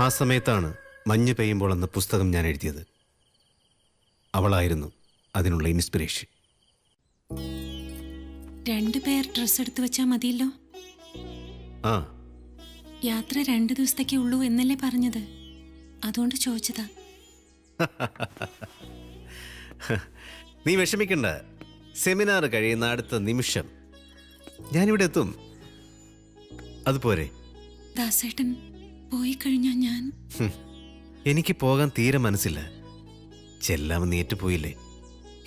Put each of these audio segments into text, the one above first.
ആ സമയത്താണ് മഞ്ഞ് പെയ്യുമ്പോൾ എന്ന പുസ്തകം ഞാൻ എഴുതിയത്. അവളായിരുന്നു അതിനുള്ള ഇൻസ്പിറേഷൻ. രണ്ടുപേർ ഡ്രസ് എടുത്തു വെച്ചാൽ മതിയല്ലോ. ആ യാത്ര 2 ദിവസത്തേക്കേ ഉള്ളൂ എന്നല്ലേ പറഞ്ഞത്, അതുകൊണ്ട് ചോദിച്ചതാ. നീ വിഷമിക്കണ്ട, സെമിനാർ കഴിയുന്ന അടുത്ത നിമിഷം ഞാനിവിടെ എത്തും. അതുപോലെ ദാസേട്ടൻ പോയി കഴിഞ്ഞാൽ ഞാൻ എനിക്ക് പോകാൻ തീരെ മനസ്സില്ല. ചെല്ലാമെന്ന് ഏറ്റുപോയില്ലേ?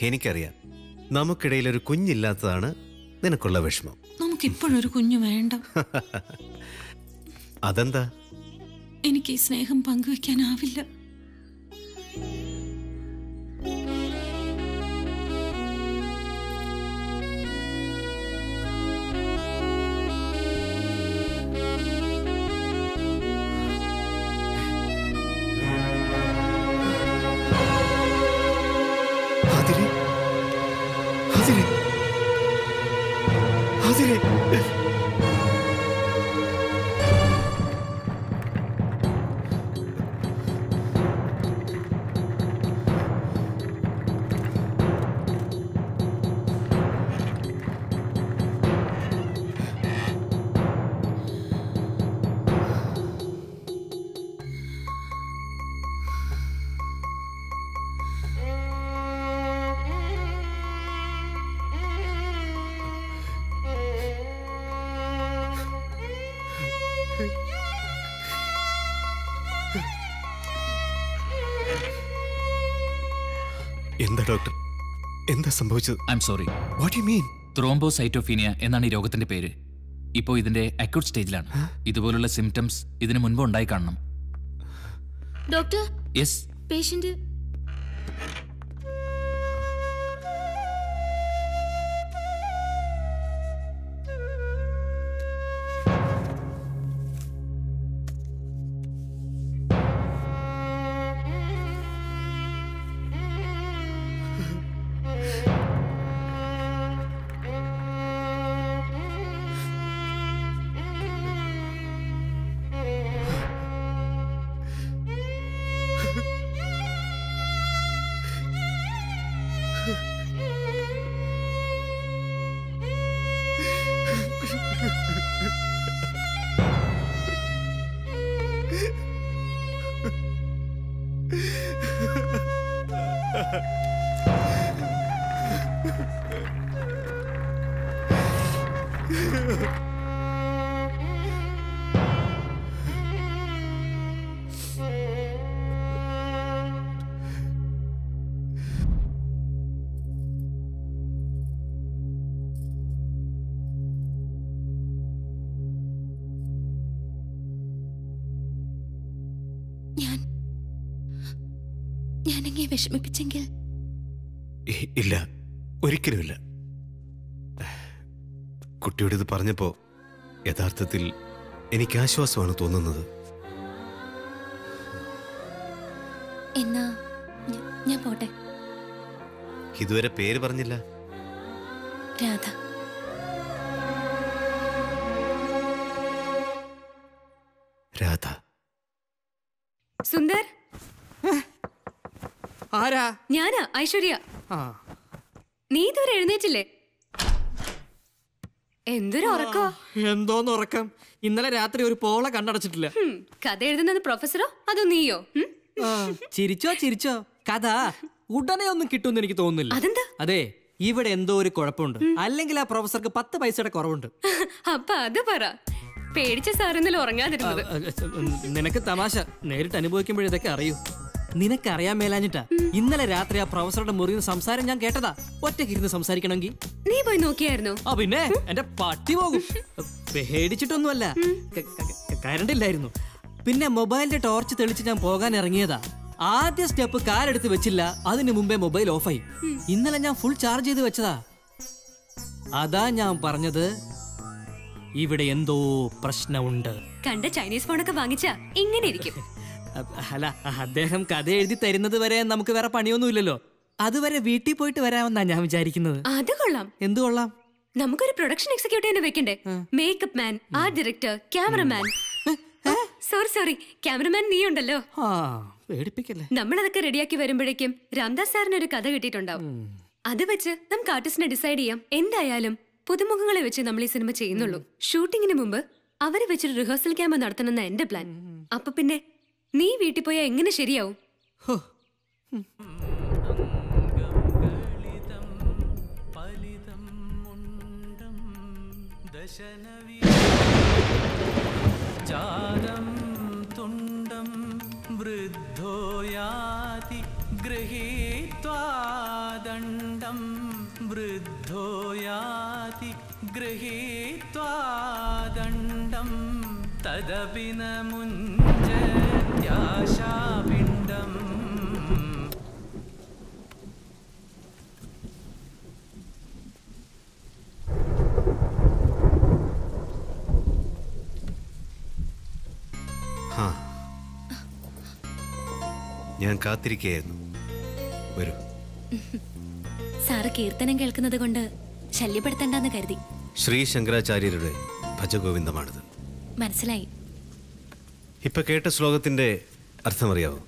എനിക്കറിയാം നമുക്കിടയിൽ ഒരു കുഞ്ഞില്ലാത്തതാണ് നിനക്കുള്ള വിഷമം. നമുക്കിപ്പോഴൊരു കുഞ്ഞു വേണ്ട. അതെന്താ? എനിക്ക് ഈ സ്നേഹം പങ്കുവെക്കാനാവില്ല. എന്താ ഡോക്ടർ, എന്താ സംഭവിച്ചത്? I'm sorry. What you mean? Thrombocytopenia എന്നാണ് ഈ രോഗത്തിന്റെ പേര്. ഇപ്പോൾ ഇതിന്റെ അക്യൂട്ട് സ്റ്റേജിലാണ്. ഇതുപോലുള്ള സിംപ്റ്റംസ് ഇതിനു മുൻപ് ഉണ്ടായി കാണണം. Doctor, yes. പേഷ്യന്റ് വിഷമിപ്പിച്ചെങ്കിൽ ഇല്ല, ഒരിക്കലുമില്ല. കുട്ടിയോട് ഇത് പറഞ്ഞപ്പോ യഥാർത്ഥത്തിൽ എനിക്ക് ആശ്വാസമാണ് തോന്നുന്നത്. എന്നാ ഞാൻ പോട്ടെ. ഇതുവരെ പേര് പറഞ്ഞില്ല. രാധ. രാധ. സുന്ദർ. ആരാ? ഞാനാ, ഐശ്വര്യ. നീ ഇതുവരെ എഴുന്നേറ്റില്ലേ? എന്തൊരു ഉറക്കോ, എന്തോന്ന് ഉറക്കം. ഇന്നലെ രാത്രി ഒരു പോള കണ്ണടച്ചിട്ടില്ല. കഥ എഴുതുന്നത് പ്രൊഫസറോ അതോ നീയോ? ചിരിച്ചോ ചിരിച്ചോ, കഥ ഉടനെ ഒന്നും കിട്ടുമെന്ന് എനിക്ക് തോന്നുന്നില്ല. അതെന്താ? അതെ, ഇവിടെ എന്തോ ഒരു കുഴപ്പമുണ്ട്, അല്ലെങ്കിൽ ആ പ്രൊഫസർക്ക് 10 പൈസയുടെ കുറവുണ്ട്. അപ്പൊ അത് പറ. പേടിച്ച സാറിന്നല്ലോ ഉറങ്ങാതിരുന്നത്. നിനക്ക് തമാശ, നേരിട്ട് അനുഭവിക്കുമ്പോഴേതൊക്കെ അറിയൂ. നിനക്കറിയാൻ മേലാഞ്ഞിട്ടാ ഇന്നലെ രാത്രി ആ പ്രൊഫസറുടെ മുറിയിൽ സംസാരം ഞാൻ കേട്ടതാ. ഒറ്റയ്ക്ക് ഇരുന്ന് സംസാരിക്കണമെങ്കിൽ നീ പോയി നോക്കിയായിരുന്നോ? ആ പിന്നെ, എന്റെ പട്ടി പോകും. പേടിച്ചിട്ടൊന്നുമല്ല, കറണ്ട് ഇല്ലായിരുന്നു. പിന്നെ മൊബൈലിന്റെ ടോർച്ച് തെളിച്ച് ഞാൻ പോകാൻ ഇറങ്ങിയതാ. ആദ്യ സ്റ്റെപ്പ് കാലെടുത്ത് വെച്ചില്ല, അതിനു മുമ്പേ മൊബൈൽ ഓഫായി. ഇന്നലെ ഞാൻ ഫുൾ ചാർജ് ചെയ്ത് വെച്ചതാ. അതാ ഞാൻ പറഞ്ഞത്, ഇവിടെ എന്തോ പ്രശ്നമുണ്ട്. കണ്ട ചൈനീസ് ഫോണൊക്കെ വാങ്ങിച്ചാ ഇങ്ങനെ ഇരിക്കും. അല്ല, അദ്ദേഹം കഥ എഴുതി തരുന്നത് വരെ നമുക്ക് വേറെ പണിയൊന്നും ഇല്ലല്ലോ. അതുവരെ വീട്ടിൽ പോയിട്ട് വരാമെന്നാ ഞാൻ വിചാരിക്കുന്നത്. അത് കൊള്ളാം. എന്ത് കൊള്ളാം? നമുക്കൊരു പ്രൊഡക്ഷൻ എക്സിക്യൂട്ടീവിനെ വെക്കണ്ടേ? Makeup man, art director, cameraman, super sorry cameraman നീ ഉണ്ടല്ലോ ആ പേടിപ്പിക്കല്ലേ നമ്മൾ അതൊക്കെ റെഡിയാക്കി വരുമ്പോഴേക്കും രാംദാസ് സാറിന് ഒരു കഥ കിട്ടിയിട്ടുണ്ടാവും അത് വെച്ച് നമുക്ക് ആർട്ടിസ്റ്റിനെ ഡിസൈഡ് ചെയ്യാം എന്തായാലും പുതുമുഖങ്ങളെ വെച്ച് നമ്മൾ ഈ സിനിമ ചെയ്യുന്നുള്ളൂ ഷൂട്ടിങ്ങിന് മുമ്പ് അവരെ വെച്ചൊരു റിഹേഴ്സൽ ക്യാമ്പ് നടത്തണമെന്ന എന്റെ പ്ലാൻ അപ്പൊ പിന്നെ നീ വീട്ടിൽ പോയാൽ എങ്ങനെ ശരിയാവും ജാതം തുണ്ടം വൃദ്ധോ യാതി ഗൃഹീത്വാ ദണ്ഡം വൃദ്ധോ യാതി ഗൃഹീത്വാ ദണ്ഡം തദപി ന മുഞ്ജത്യാശാപിണ്ഡം ഞാൻ കാത്തിരിക്കുകയായിരുന്നു വരൂ സാർ കീർത്തനം കേൾക്കുന്നത് കൊണ്ട് ശല്യപ്പെടുത്തണ്ടെന്ന് കരുതി ശ്രീ ശങ്കരാചാര്യരുടെ ഭജഗോവിന്ദമാണിത് മനസ്സിലായി ഇപ്പൊ കേട്ട ശ്ലോകത്തിന്റെ അർത്ഥമറിയാവോ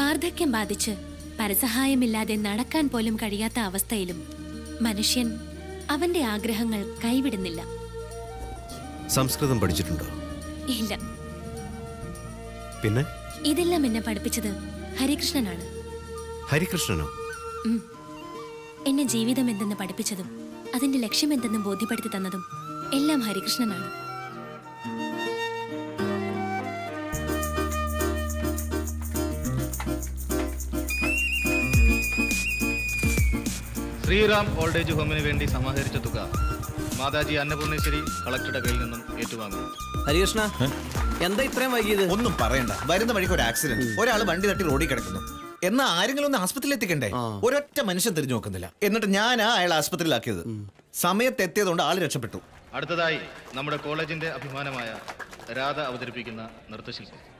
വാർദ്ധക്യം ബാധിച്ച് പരസഹായമില്ലാതെ നടക്കാൻ പോലും കഴിയാത്ത അവസ്ഥയിലും മനുഷ്യൻ അവന്റെ ആഗ്രഹങ്ങൾ കൈവിടുന്നില്ല സംസ്കൃതം പഠിച്ചിട്ടുണ്ടോ ഇല്ല പിന്നെ ഇതെല്ലാം എന്നെ പഠിപ്പിച്ചത് ഹരികൃഷ്ണനാണ് ഹരികൃഷ്ണനോ എന്നെ ജീവിതം എന്തെന്ന് പഠിപ്പിച്ചതും അതിന്റെ ലക്ഷ്യം എന്തെന്നും ബോധ്യപ്പെടുത്തി തന്നതും എല്ലാം ഹരികൃഷ്ണനാണ് ശ്രീറാം ഓൾഡ് ഏജ് ഹോമിന് വേണ്ടി സമാഹരിച്ച തുക മാതാജി അന്നപൂർണേശ്വരി കളക്ടറുടെ കയ്യിൽ നിന്നും ഏറ്റുവാങ്ങി ഹരികൃഷ്ണ എന്താ ഇത്രയും വൈകിയത് ഒന്നും പറയണ്ട വരുന്ന വഴിക്ക് ഒരു ആക്സിഡന്റ് ഒരാൾ വണ്ടി തട്ടി റോഡിൽ കിടക്കുന്നു എന്നാ ആരെങ്കിലും ഒന്ന് ആസ്പത്രിയിൽ എത്തിക്കണ്ടേ ഒരൊറ്റ മനുഷ്യൻ തിരിഞ്ഞു നോക്കുന്നില്ല എന്നിട്ട് ഞാനാ അയാൾ ആസ്പത്രിയിലാക്കിയത് സമയത്ത് എത്തിയതുകൊണ്ട് ആള് രക്ഷപ്പെട്ടു അടുത്തതായി നമ്മുടെ കോളേജിന്റെ അഭിമാനമായ രാധ അവതരിപ്പിക്കുന്ന നൃത്തശില്പം